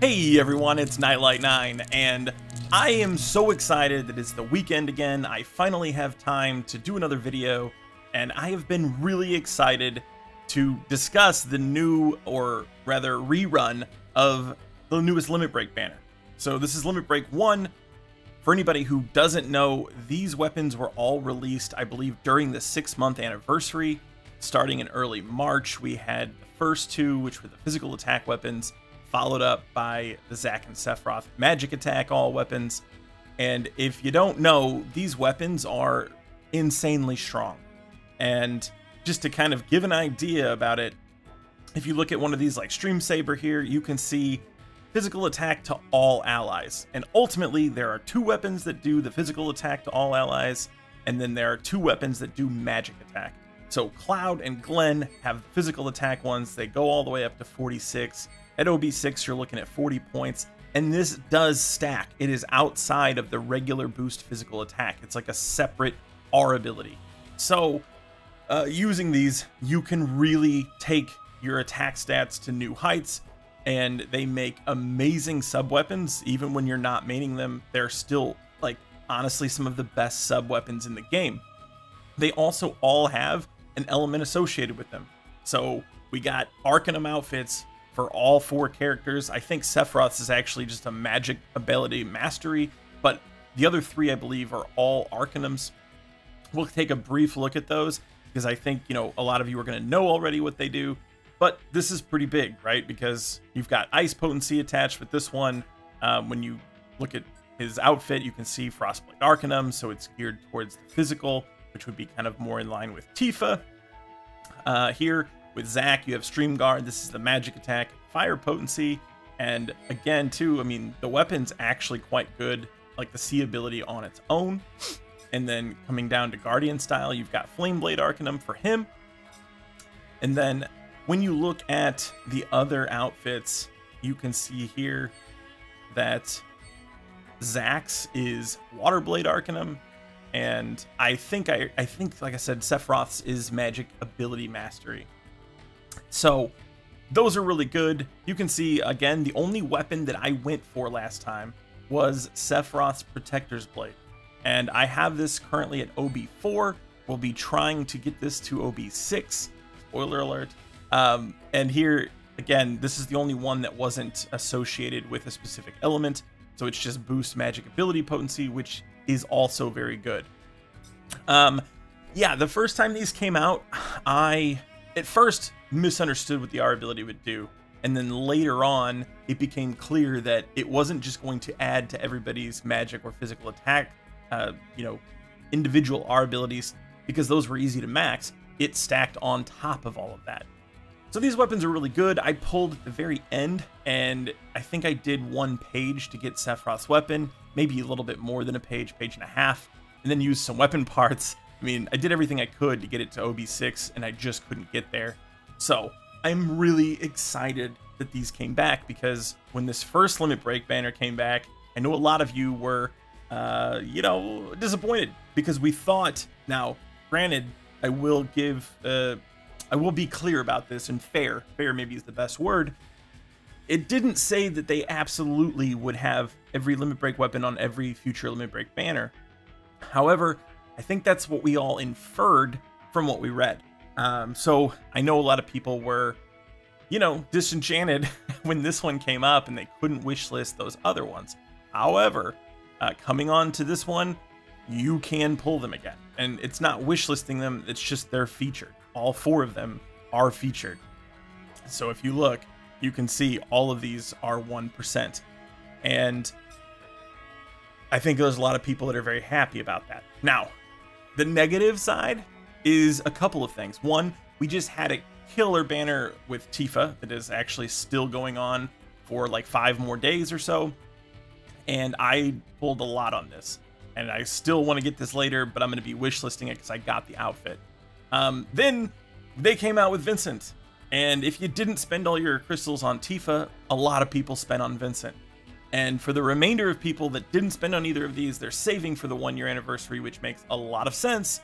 Hey everyone, it's Nightlight9, and I am so excited that it's the weekend again. I finally have time to do another video, and I have been really excited to discuss the new, or rather rerun, of the newest Limit Break banner. So this is Limit Break 1. For anybody who doesn't know, these weapons were all released, I believe, during the 6-month anniversary. Starting in early March, we had the first two, which were the physical attack weapons, followed up by the Zack and Sephiroth magic attack all weapons. And if you don't know, these weapons are insanely strong. And just to kind of give an idea about it, if you look at one of these like Stream Saber here, you can see physical attack to all allies. And ultimately, there are two weapons that do the physical attack to all allies, and then there are two weapons that do magic attack. So Cloud and Glenn have physical attack ones. They go all the way up to 46. At OB6, you're looking at 40 points, and this does stack. It is outside of the regular boost physical attack. It's like a separate R ability. So using these, you can really take your attack stats to new heights, and they make amazing sub-weapons. Even when you're not maining them, they're still, like, honestly some of the best sub-weapons in the game. They also all have an element associated with them. So we got Arcanum outfits for all four characters. I think Sephiroth's is actually just a magic ability mastery, but the other three, I believe, are all Arcanums. We'll take a brief look at those because I think, you know, a lot of you are going to know already what they do, but this is pretty big, right? Because you've got ice potency attached with this one. When you look at his outfit, you can see Frostblade Arcanum, so it's geared towards the physical, which would be kind of more in line with Tifa. Here, with Zack, you have Stream Guard. This is the magic attack, fire potency, and again, too, I mean, the weapon's actually quite good, like the C ability on its own. And then coming down to Guardian style, you've got Flame Blade Arcanum for him. And then when you look at the other outfits, you can see here that Zack's is Waterblade Arcanum, and I think, like I said, Sephiroth's is magic ability mastery. So those are really good. You can see, again, the only weapon that I went for last time was Sephiroth's Protector's Blade. And I have this currently at OB4. We'll be trying to get this to OB6. Spoiler alert. And here, again, this is the only one that wasn't associated with a specific element. So it's just boost magic ability potency, which is also very good. Yeah, the first time these came out, I at first misunderstood what the R ability would do, and then later on it became clear that it wasn't just going to add to everybody's magic or physical attack, you know, individual R abilities, because those were easy to max. It stacked on top of all of that. So these weapons are really good. I pulled at the very end, and I think I did one page to get Sephiroth's weapon, maybe a little bit more than a page, page and a half, and then used some weapon parts. I mean, I did everything I could to get it to OB6, and I just couldn't get there. So I'm really excited that these came back, because when this first Limit Break banner came back, I know a lot of you were, you know, disappointed, because we thought, now, granted, I will give, I will be clear about this, and fair maybe is the best word. It didn't say that they absolutely would have every Limit Break weapon on every future Limit Break banner. However, I think that's what we all inferred from what we read. So I know a lot of people were, you know, disenchanted when this one came up and they couldn't wishlist those other ones. However, coming on to this one, you can pull them again. And it's not wishlisting them, it's just they're featured. All four of them are featured. So if you look, you can see all of these are 1%. And I think there's a lot of people that are very happy about that. Now, the negative side is a couple of things. One, we just had a killer banner with Tifa that is actually still going on for like 5 more days or so, and I pulled a lot on this, and I still want to get this later, but I'm going to be wishlisting it because I got the outfit. Then they came out with Vincent, and if you didn't spend all your crystals on Tifa, a lot of people spent on Vincent, and for the remainder of people that didn't spend on either of these, they're saving for the 1-year anniversary, which makes a lot of sense.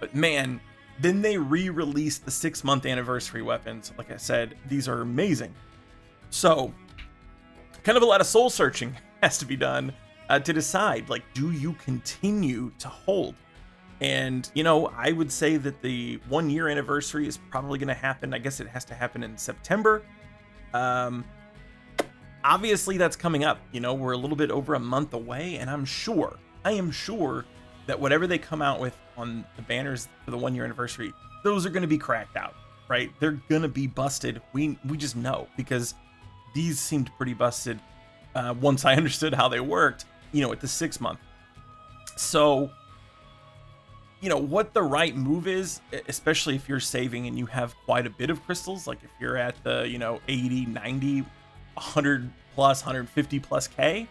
But man, then they re-released the 6-month anniversary weapons. Like I said, these are amazing. So kind of a lot of soul searching has to be done to decide, like, do you continue to hold? And, you know, I would say that the 1 year anniversary is probably going to happen. I guess it has to happen in September. Obviously, that's coming up. You know, we're a little bit over a month away, and I am sure that whatever they come out with on the banners for the 1 year anniversary, those are going to be cracked out, right? They're going to be busted. We just know, because these seemed pretty busted once I understood how they worked, you know, at the 6 month. So, you know, what the right move is, especially if you're saving and you have quite a bit of crystals, like if you're at the, you know, 80, 90, 100 plus, 150 plus K,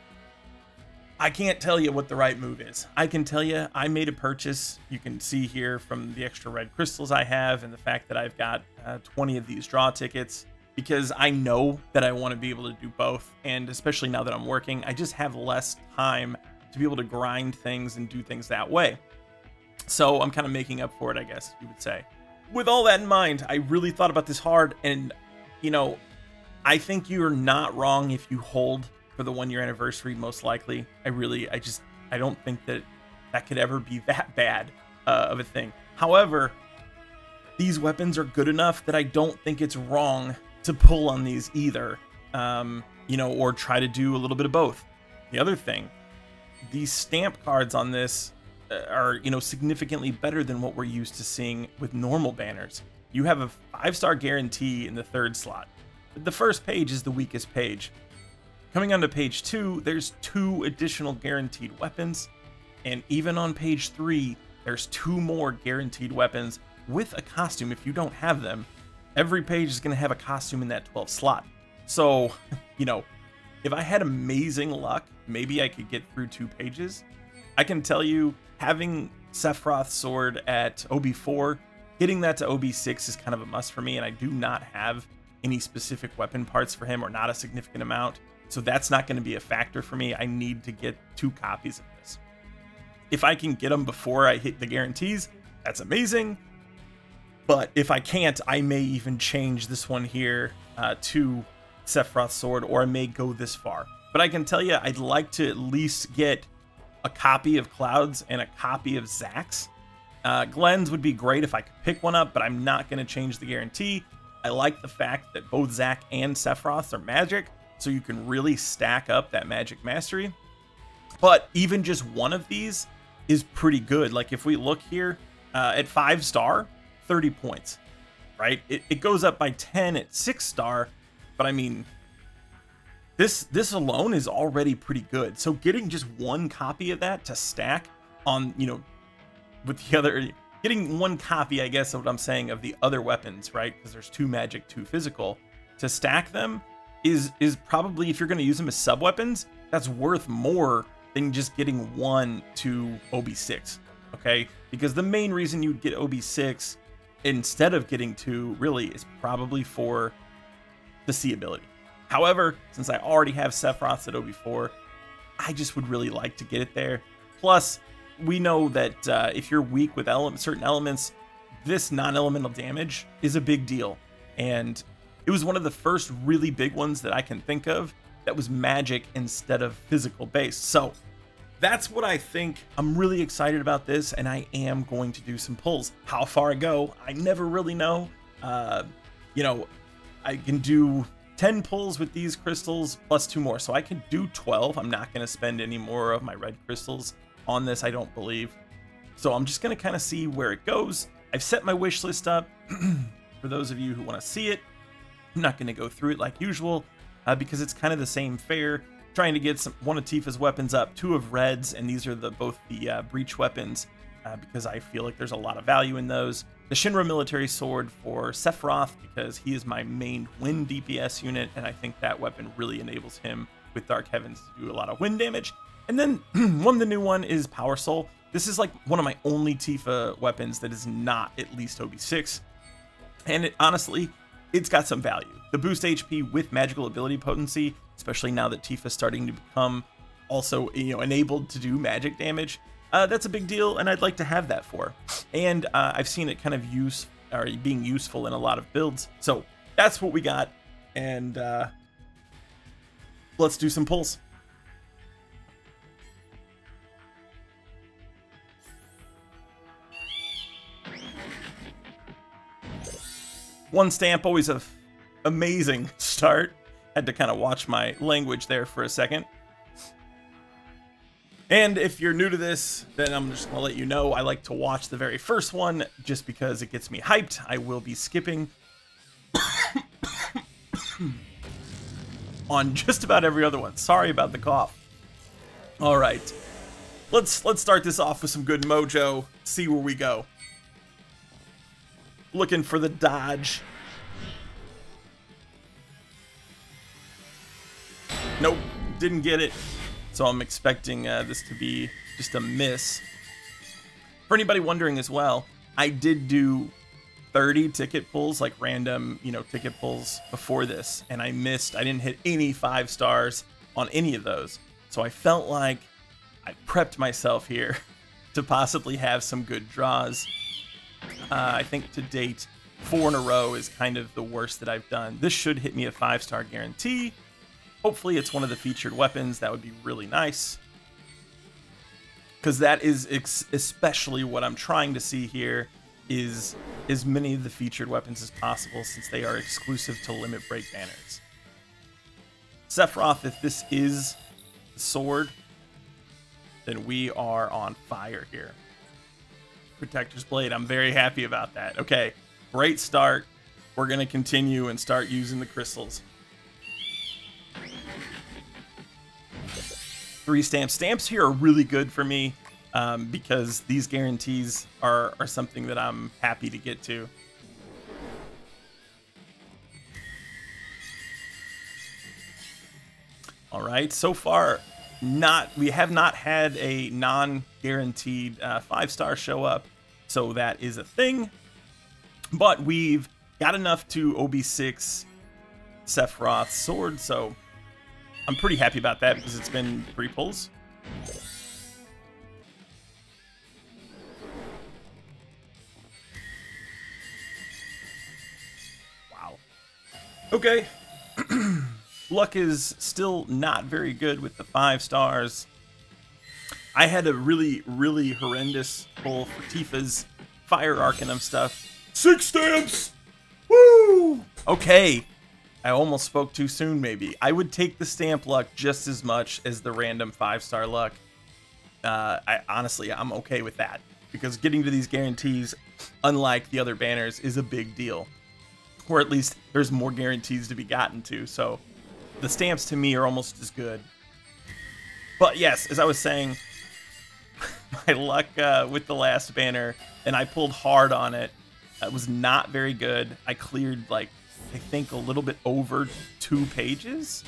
I can't tell you what the right move is. I can tell you I made a purchase. You can see here from the extra red crystals I have and the fact that I've got 20 of these draw tickets, because I know that I want to be able to do both. And especially now that I'm working, I just have less time to be able to grind things and do things that way. So I'm kind of making up for it, I guess you would say. With all that in mind, I really thought about this hard, and, you know, I think you're not wrong if you hold for the 1 year anniversary, most likely. I don't think that could ever be that bad of a thing. However, these weapons are good enough that I don't think it's wrong to pull on these either, you know, or try to do a little bit of both. The other thing, these stamp cards on this are, you know, significantly better than what we're used to seeing with normal banners. You have a 5-star guarantee in the 3rd slot. The first page is the weakest page. Coming onto page 2, there's 2 additional guaranteed weapons, and even on page 3, there's 2 more guaranteed weapons with a costume if you don't have them. Every page is going to have a costume in that 12th slot. So, you know, if I had amazing luck, maybe I could get through 2 pages. I can tell you, having Sephiroth's sword at OB4, getting that to OB6 is kind of a must for me, and I do not have any specific weapon parts for him, or not a significant amount, so that's not going to be a factor for me. I need to get 2 copies of this. If I can get them before I hit the guarantees, that's amazing. But if I can't, I may even change this one here to Sephiroth's sword, or I may go this far. But I can tell you, I'd like to at least get a copy of Cloud's and a copy of Zack's. Glenn's would be great if I could pick one up, but I'm not going to change the guarantee. I like the fact that both Zack and Sephiroth's are magic, so you can really stack up that magic mastery. But even just one of these is pretty good. Like if we look here at 5-star, 30 points, right? It goes up by 10 at 6-star, but I mean, this alone is already pretty good. So getting just one copy of that to stack on, you know, with the other, getting one copy, I guess, of what I'm saying, of the other weapons, right? Because there's 2 magic, 2 physical, to stack them is probably, if you're going to use them as sub weapons, that's worth more than just getting one to OB6, okay? Because the main reason you'd get OB6 instead of getting 2 really is probably for the C ability. However, since I already have Sephiroth's at OB4, I just would really like to get it there. Plus, we know that if you're weak with certain elements, this non-elemental damage is a big deal. And it was one of the first really big ones that I can think of that was magic instead of physical based. So that's what I think. I'm really excited about this, and I am going to do some pulls. How far I go, I never really know. You know, I can do 10 pulls with these crystals plus 2 more, so I can do 12. I'm not going to spend any more of my red crystals on this, I don't believe. So I'm just going to kind of see where it goes. I've set my wish list up for those of you who want to see it. I'm not going to go through it like usual because it's kind of the same fare. Trying to get one of Tifa's weapons up, 2 of Red's, and these are both the breach weapons because I feel like there's a lot of value in those. The Shinra Military Sword for Sephiroth because he is my main wind DPS unit, and I think that weapon really enables him with Dark Heavens to do a lot of wind damage. And then the new one is Power Soul. This is like one of my only Tifa weapons that is not at least OB6, and honestly, it's got some value. The boost HP with magical ability potency, especially now that Tifa's starting to become also, you know, enabled to do magic damage. That's a big deal, and I'd like to have that for. And I've seen it kind of being useful in a lot of builds. So that's what we got, and Let's do some pulls. One stamp, always an amazing start. Had to kind of watch my language there for a second. And if you're new to this, then I'm just going to let you know I like to watch the very first one just because it gets me hyped. I will be skipping on just about every other one. Sorry about the cough. All right. Let's start this off with some good mojo. See where we go. Looking for the dodge. Nope, didn't get it. So I'm expecting this to be just a miss. For anybody wondering as well, I did do 30 ticket pulls, like random, you know, ticket pulls before this, and I missed. I didn't hit any 5 stars on any of those. So I felt like I prepped myself here to possibly have some good draws. I think to date, 4 in a row is kind of the worst that I've done. This should hit me a 5-star guarantee. Hopefully it's one of the featured weapons. That would be really nice. Because that is especially what I'm trying to see here, is as many of the featured weapons as possible since they are exclusive to Limit Break banners. Sephiroth, if this is the sword, then we are on fire here. Protector's Blade, I'm very happy about that. Okay, great start. We're going to continue and start using the crystals. 3 stamps. Stamps here are really good for me because these guarantees are something that I'm happy to get to. All right, so far, we have not had a non-guaranteed 5-star show up, so that is a thing. But we've got enough to OB6 Sephiroth's sword, so I'm pretty happy about that because it's been 3 pulls. Wow. Okay. Luck is still not very good with the 5 stars. I had a really, really horrendous pull for Tifa's Fire Arcanum stuff. 6 stamps! Woo! Okay. I almost spoke too soon, maybe. I would take the stamp luck just as much as the random 5-star luck. Honestly, I'm okay with that. Because getting to these guarantees, unlike the other banners, is a big deal. Or at least there's more guarantees to be gotten to. So the stamps to me are almost as good. But yes, as I was saying, my luck with the last banner, and I pulled hard on it. It was not very good. I cleared, like, I think a little bit over 2 pages.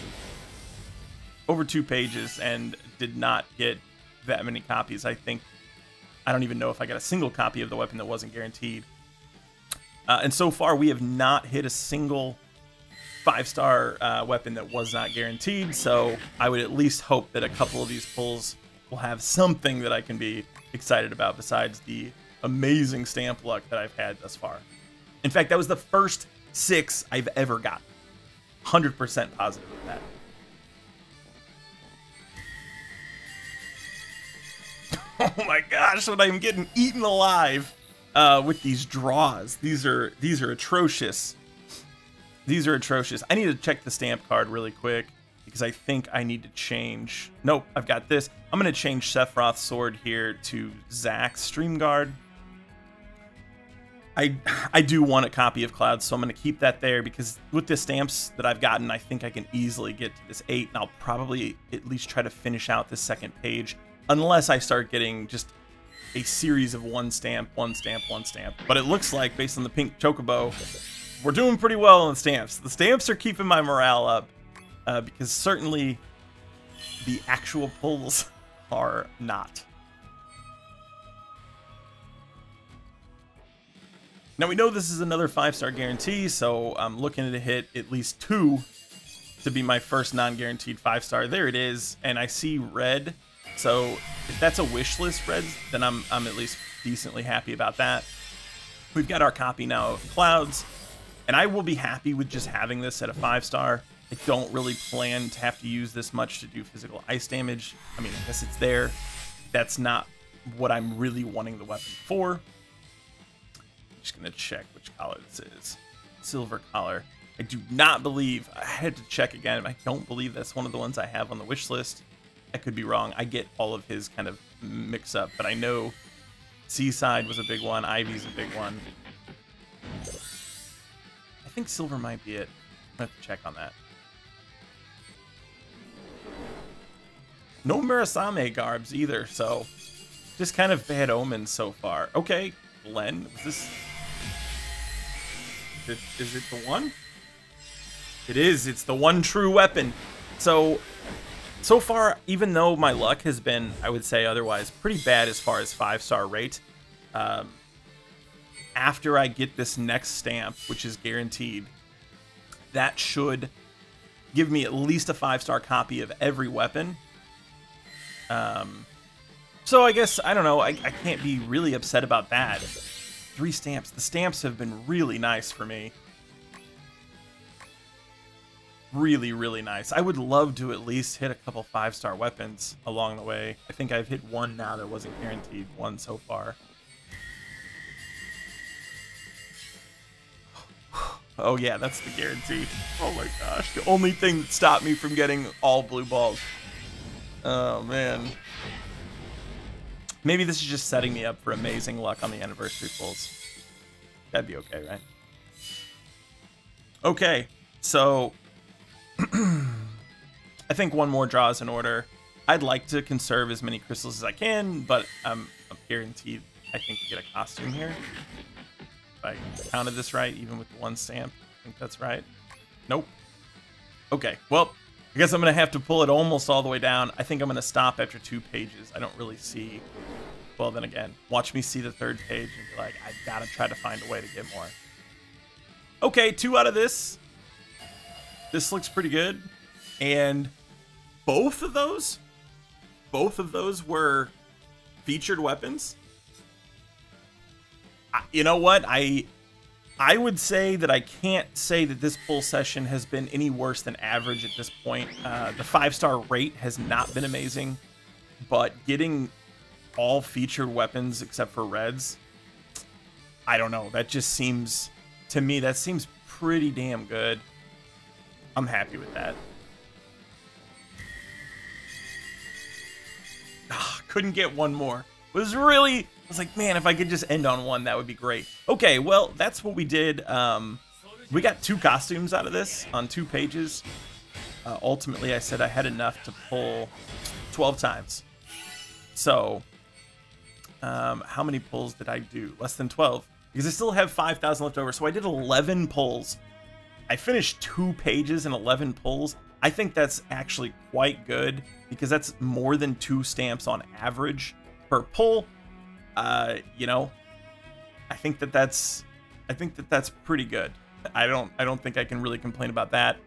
Over 2 pages and did not get that many copies. I think, I don't even know if I got a single copy of the weapon that wasn't guaranteed. And so far we have not hit a single 5-star weapon that was not guaranteed. So I would at least hope that a couple of these pulls will have something that I can be excited about besides the amazing stamp luck that I've had thus far. In fact, that was the first 6 I've ever gotten. 100% positive of that. Oh my gosh, what I'm getting eaten alive with these draws. These are atrocious. These are atrocious. I need to check the stamp card really quick because I think I need to change. Nope, I've got this. I'm gonna change Sephiroth's sword here to Zack's Stream Guard. I do want a copy of Cloud, so I'm going to keep that there because with the stamps that I've gotten, I think I can easily get to this 8, and I'll probably at least try to finish out this second page, unless I start getting just a series of 1 stamp, 1 stamp, 1 stamp. But it looks like, based on the pink chocobo, we're doing pretty well on the stamps. The stamps are keeping my morale up because certainly the actual pulls are not. Now we know this is another 5-star guarantee, so I'm looking to hit at least 2 to be my first non-guaranteed 5-star. There it is, and I see red, so if that's a wish list red, then I'm at least decently happy about that. We've got our copy now of Clouds, and I will be happy with just having this at a 5-star. I don't really plan to have to use this much to do physical ice damage. I mean, I guess it's there. That's not what I'm really wanting the weapon for. I'm just going to check which collar this is. Silver collar. I do not believe, I had to check again, I don't believe that's one of the ones I have on the wish list. I could be wrong. I get all of his kind of mix up, but I know Seaside was a big one. Ivy's a big one. I think silver might be it. I have to check on that. No Murasame Garbs either, so just kind of bad omens so far. Okay, Glenn, was this... Is it the one? It is. It's the one true weapon. So far, even though my luck has been, I would say otherwise, pretty bad as far as 5-star rate, after I get this next stamp, which is guaranteed, that should give me at least a 5-star copy of every weapon. So I guess, I don't know, I can't be really upset about that. 3 stamps. The stamps have been really nice for me. Really, really nice. I would love to at least hit a couple 5-star weapons along the way. I think I've hit one now that wasn't guaranteed, one so far. Oh yeah, that's the guarantee. Oh my gosh, the only thing that stopped me from getting all blue balls. Oh man. Maybe this is just setting me up for amazing luck on the anniversary pulls. That'd be okay, right? Okay, so I think one more draw is in order. I'd like to conserve as many crystals as I can, but I'm guaranteed, I think, to get a costume here. I counted this right, even with the one stamp. I think that's right. Nope. Okay, well, I guess I'm going to have to pull it almost all the way down. I think I'm going to stop after 2 pages. I don't really see... Well, then again, watch me see the 3rd page and be like, I've got to try to find a way to get more. Okay, 2 out of this. This looks pretty good. And both of those were featured weapons. You know what? I would say that I can't say that this pull session has been any worse than average at this point. The 5-star rate has not been amazing, but getting all featured weapons except for reds, I don't know. That just seems, to me, that seems pretty damn good. I'm happy with that. Ah, couldn't get one more. I was like, man, if I could just end on one, that would be great. Okay, well, that's what we did. We got 2 costumes out of this on 2 pages. Ultimately, I said I had enough to pull 12 times. So, how many pulls did I do? Less than 12. Because I still have 5,000 left over, so I did 11 pulls. I finished 2 pages and 11 pulls. I think that's actually quite good, because that's more than 2 stamps on average per pull. You know, I think that's pretty good. I don't think I can really complain about that.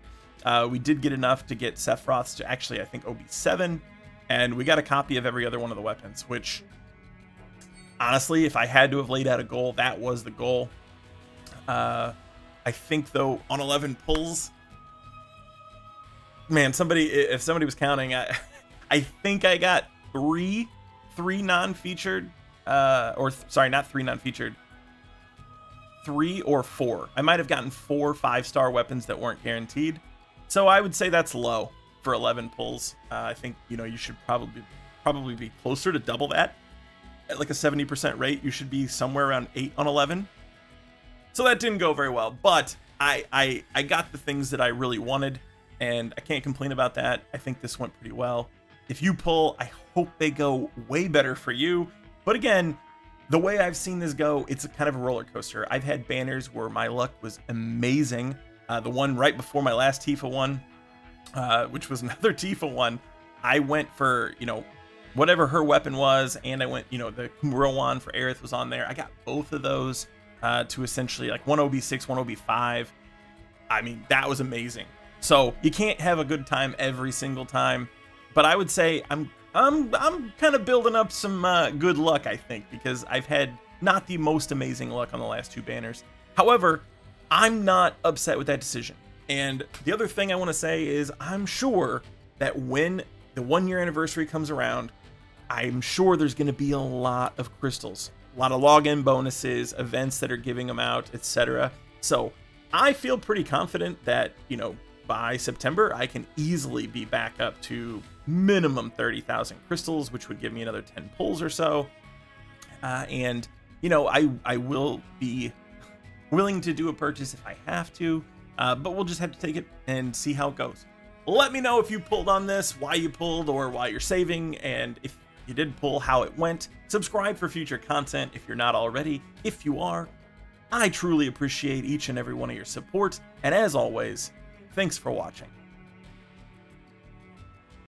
We did get enough to get Sephiroth's to actually, I think, OB7, and we got a copy of every other one of the weapons, which honestly, if I had to have laid out a goal, that was the goal. I think though, on 11 pulls, man, if somebody was counting, I think I got three non-featured, sorry, not three non-featured, 3 or 4. I might have gotten 4 5-star weapons that weren't guaranteed. So I would say that's low for 11 pulls. I think, you know, you should probably be closer to double that. At like a 70% rate, you should be somewhere around 8 on 11. So that didn't go very well, but I got the things that I really wanted, and I can't complain about that. I think this went pretty well. If you pull, I hope they go way better for you. But again, the way I've seen this go, it's a kind of a roller coaster. I've had banners where my luck was amazing. The one right before my last Tifa one, which was another Tifa one, I went for, you know, whatever her weapon was, and I went, you know, the Kumuro one for Aerith was on there. I got both of those to essentially like one OB6, one OB5. I mean, that was amazing. So you can't have a good time every single time, but I would say I'm kind of building up some good luck, I think, because I've had not the most amazing luck on the last 2 banners. However, I'm not upset with that decision. And the other thing I want to say is I'm sure that when the 1 year anniversary comes around, I'm sure there's going to be a lot of crystals, a lot of login bonuses, events that are giving them out, etc. So I feel pretty confident that, you know, by September, I can easily be back up to minimum 30,000 crystals, which would give me another 10 pulls or so. And, you know, I will be willing to do a purchase if I have to, but we'll just have to take it and see how it goes. Let me know if you pulled on this, why you pulled, or why you're saving, and if you did pull, how it went. Subscribe for future content if you're not already. If you are, I truly appreciate each and every one of your support, and as always, thanks for watching.